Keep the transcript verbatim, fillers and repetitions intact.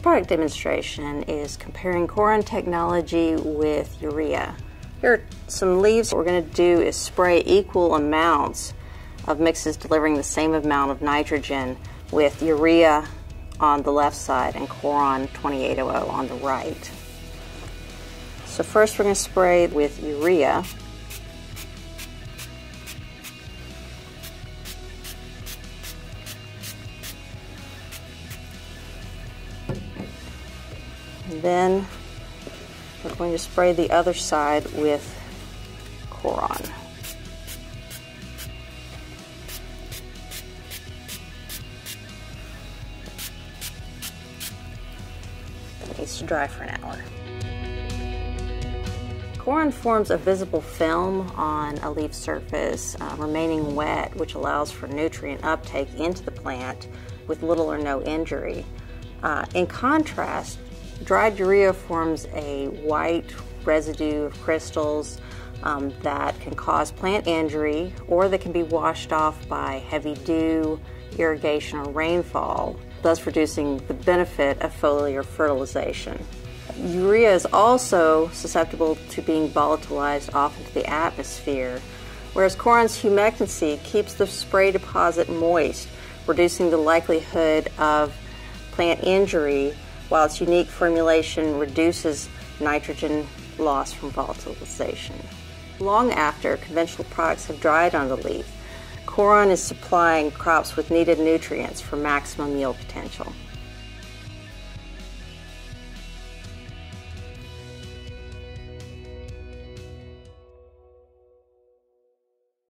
product demonstration is comparing Coron technology with urea. Here are some leaves. What we're going to do is spray equal amounts of mixes delivering the same amount of nitrogen with urea on the left side and Coron twenty-eight hundred on the right. So first we're going to spray with urea. And then we're going to spray the other side with Coron. It needs to dry for an hour. Coron forms a visible film on a leaf surface, uh, remaining wet, which allows for nutrient uptake into the plant with little or no injury. Uh, in contrast, dried urea forms a white residue of crystals um, that can cause plant injury, or that can be washed off by heavy dew, irrigation, or rainfall, thus reducing the benefit of foliar fertilization. Urea is also susceptible to being volatilized off into the atmosphere, whereas Coron's humectancy keeps the spray deposit moist, reducing the likelihood of plant injury, while its unique formulation reduces nitrogen loss from volatilization. Long after conventional products have dried on the leaf, Coron is supplying crops with needed nutrients for maximum yield potential.